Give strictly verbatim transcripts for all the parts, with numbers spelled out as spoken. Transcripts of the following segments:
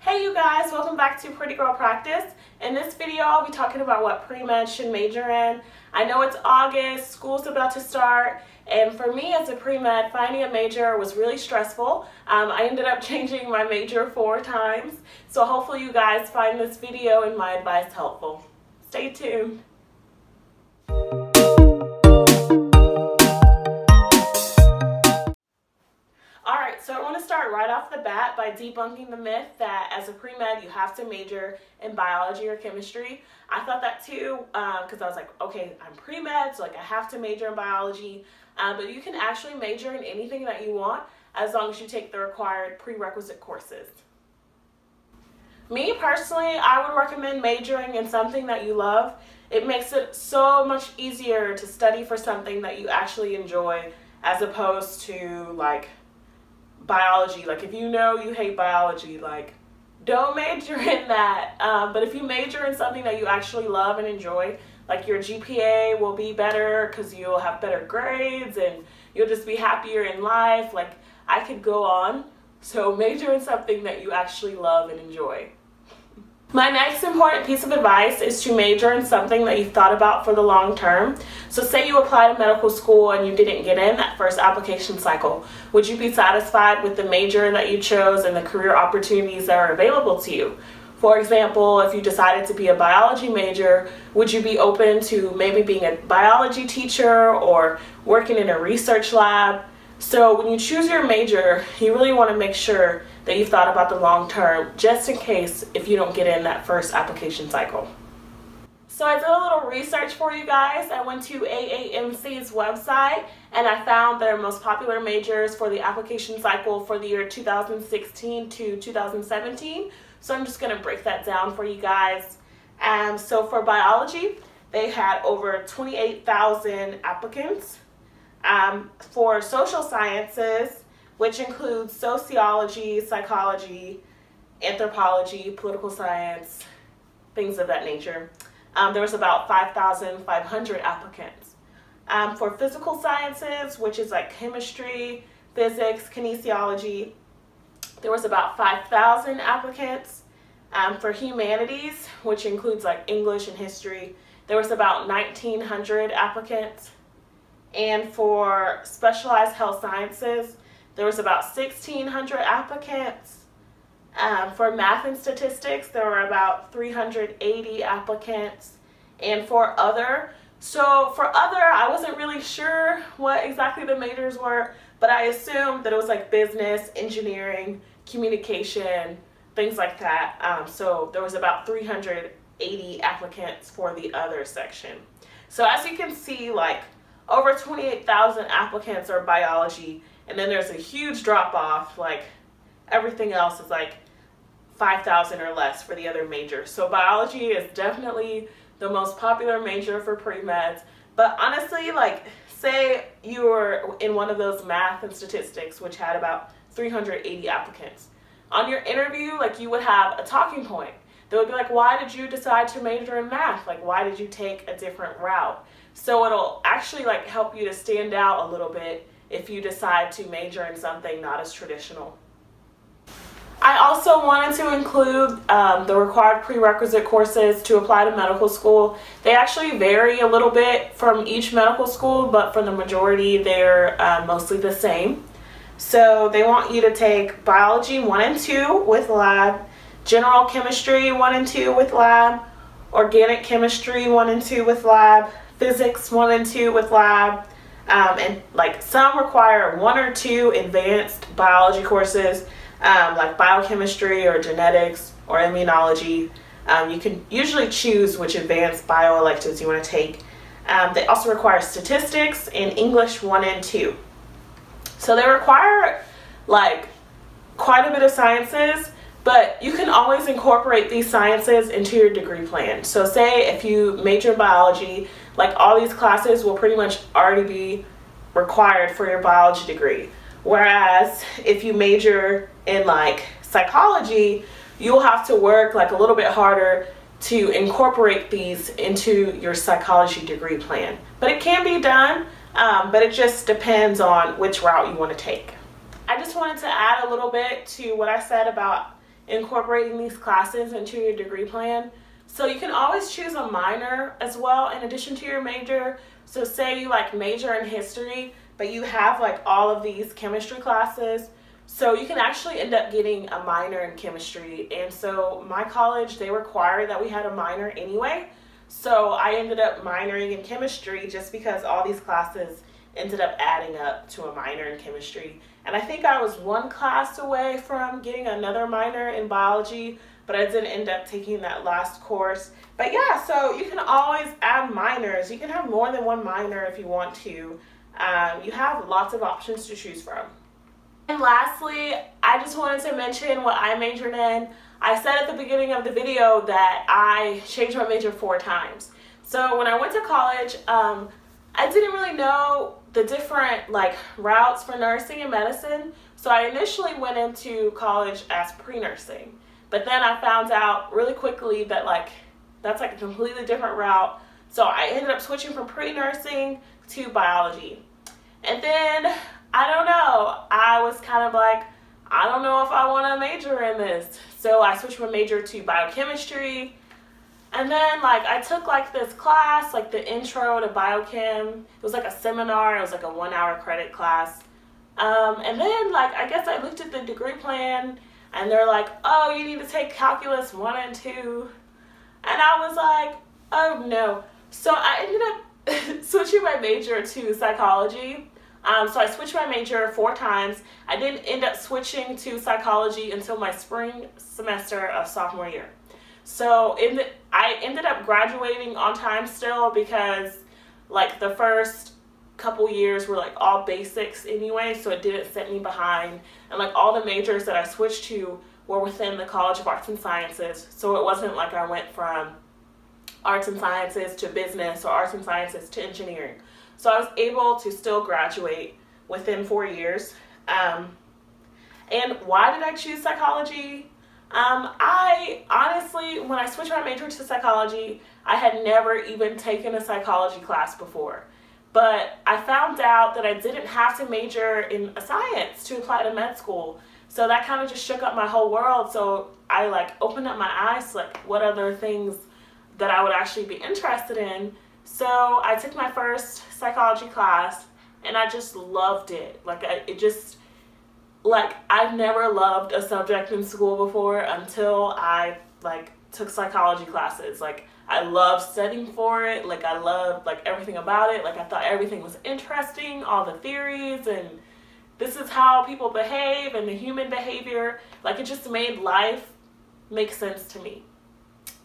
Hey you guys, welcome back to Pretty Girl Practice. In this video, I'll be talking about what pre-med should major in. I know it's August, school's about to start, and for me as a pre-med, finding a major was really stressful. Um, I ended up changing my major four times, so hopefully you guys find this video and my advice helpful. Stay tuned. So I want to start right off the bat by debunking the myth that as a pre-med you have to major in biology or chemistry. I thought that too because um, I was like, okay, I'm pre-med, so like I have to major in biology. Uh, but you can actually major in anything that you want as long as you take the required prerequisite courses. Me personally, I would recommend majoring in something that you love. It makes it so much easier to study for something that you actually enjoy as opposed to like biology. Like if you know you hate biology, like don't major in that. Um, but if you major in something that you actually love and enjoy, like your G P A will be better because you'll have better grades and you'll just be happier in life. Like I could go on. So major in something that you actually love and enjoy. My next important piece of advice is to major in something that you've thought about for the long term. So say you apply to medical school and you didn't get in that first application cycle. Would you be satisfied with the major that you chose and the career opportunities that are available to you? For example, if you decided to be a biology major, would you be open to maybe being a biology teacher or working in a research lab? So when you choose your major, you really want to make sure that you've thought about the long term, just in case if you don't get in that first application cycle. So I did a little research for you guys. I went to A A M C's website and I found their most popular majors for the application cycle for the year two thousand sixteen to two thousand seventeen. So I'm just going to break that down for you guys. Um, so for biology, they had over twenty-eight thousand applicants. Um, for social sciences, which includes sociology, psychology, anthropology, political science, things of that nature, um, there was about five thousand five hundred applicants. Um, for physical sciences, which is like chemistry, physics, kinesiology, there was about five thousand applicants. Um, for humanities, which includes like English and history, there was about nineteen hundred applicants. And for specialized health sciences, there was about sixteen hundred applicants. Um, for math and statistics, there were about three hundred eighty applicants. And for other, so for other, I wasn't really sure what exactly the majors were, but I assumed that it was like business, engineering, communication, things like that. Um, so there was about three hundred eighty applicants for the other section. So as you can see, like, over twenty-eight thousand applicants are biology, and then there's a huge drop-off. Like everything else is like five thousand or less for the other majors. So biology is definitely the most popular major for pre-meds. But honestly, like say you were in one of those math and statistics, which had about three hundred eighty applicants. On your interview, like you would have a talking point. They would be like, why did you decide to major in math? Like, why did you take a different route? So it'll actually like help you to stand out a little bit if you decide to major in something not as traditional. I also wanted to include um, the required prerequisite courses to apply to medical school. They actually vary a little bit from each medical school, but for the majority, they're uh, mostly the same. So they want you to take biology one and two with lab, general chemistry one and two with lab, organic chemistry one and two with lab, physics one and two with lab, um, and like some require one or two advanced biology courses um, like biochemistry or genetics or immunology. Um, you can usually choose which advanced bio electives you want to take. Um, they also require statistics and English one and two. So they require like quite a bit of sciences, but you can always incorporate these sciences into your degree plan. So say if you major in biology, like all these classes will pretty much already be required for your biology degree. Whereas if you major in like psychology, you'll have to work like a little bit harder to incorporate these into your psychology degree plan. But it can be done, um, but it just depends on which route you want to take. I just wanted to add a little bit to what I said about incorporating these classes into your degree plan. So you can always choose a minor as well in addition to your major. So say you like major in history, but you have like all of these chemistry classes. So you can actually end up getting a minor in chemistry. And so my college, they require that we had a minor anyway. So I ended up minoring in chemistry just because all these classes ended up adding up to a minor in chemistry. And I think I was one class away from getting another minor in biology, but I didn't end up taking that last course. But yeah, so you can always add minors. You can have more than one minor if you want to. Um, you have lots of options to choose from. And lastly, I just wanted to mention what I majored in. I said at the beginning of the video that I changed my major four times. So when I went to college, um, I didn't really know the different like routes for nursing and medicine. So I initially went into college as pre-nursing, but then I found out really quickly that like that's like a completely different route. So I ended up switching from pre-nursing to biology. And then, I don't know, I was kind of like, I don't know if I want to major in this. So I switched my major to biochemistry. And then like I took like this class, like the intro to biochem. It was like a seminar. It was like a one hour credit class. Um, and then like I guess I looked at the degree plan and they're like, oh, you need to take calculus one and two. And I was like, oh no. So I ended up switching my major to psychology. Um, so I switched my major four times. I didn't end up switching to psychology until my spring semester of sophomore year. So in the, I ended up graduating on time still because like the first couple years were like all basics anyway, so it didn't set me behind. And like all the majors that I switched to were within the College of Arts and Sciences. So it wasn't like I went from arts and sciences to business or arts and sciences to engineering. So I was able to still graduate within four years. Um, and why did I choose psychology? Um, I honestly, when I switched my major to psychology, I had never even taken a psychology class before. But I found out that I didn't have to major in a science to apply to med school. So that kind of just shook up my whole world. So I like opened up my eyes to like what other things that I would actually be interested in. So I took my first psychology class and I just loved it. Like I, it just, like I've never loved a subject in school before until I like took psychology classes. Like I loved studying for it. Like I loved like everything about it. Like I thought everything was interesting, all the theories and this is how people behave and the human behavior. Like it just made life make sense to me.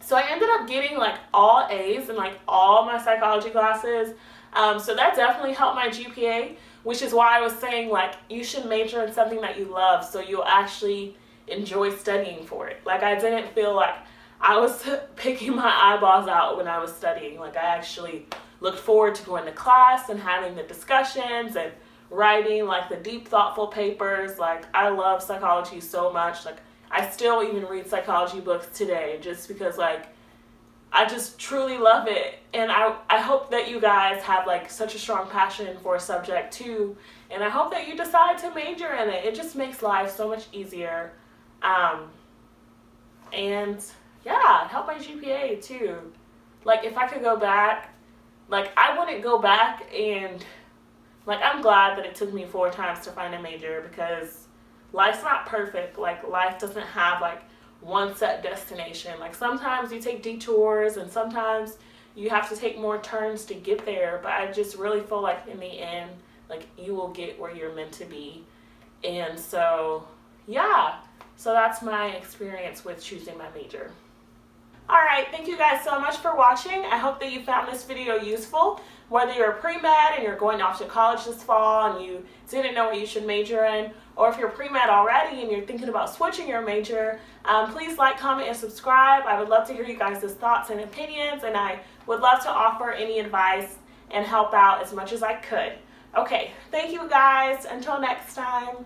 So I ended up getting like all A's in like all my psychology classes. Um, so that definitely helped my G P A, which is why I was saying like you should major in something that you love so you'll actually enjoy studying for it. Like I didn't feel like I was picking my eyeballs out when I was studying. Like I actually looked forward to going to class and having the discussions and writing like the deep thoughtful papers. Like I love psychology so much. Like I still even read psychology books today just because like I just truly love it. And I, I hope that you guys have like such a strong passion for a subject too, and I hope that you decide to major in it. It just makes life so much easier. Um, and yeah, help my G P A too. Like if I could go back, like I wouldn't go back, and like I'm glad that it took me four times to find a major because life's not perfect. Like life doesn't have like one set destination. Like sometimes you take detours and sometimes you have to take more turns to get there. But I just really feel like in the end, like you will get where you're meant to be. And so, yeah, so that's my experience with choosing my major. All right, thank you guys so much for watching. I hope that you found this video useful. Whether you're pre-med and you're going off to college this fall and you didn't know what you should major in, or if you're pre-med already and you're thinking about switching your major, um, please like, comment, and subscribe. I would love to hear you guys' thoughts and opinions, and I would love to offer any advice and help out as much as I could. Okay, thank you guys. Until next time.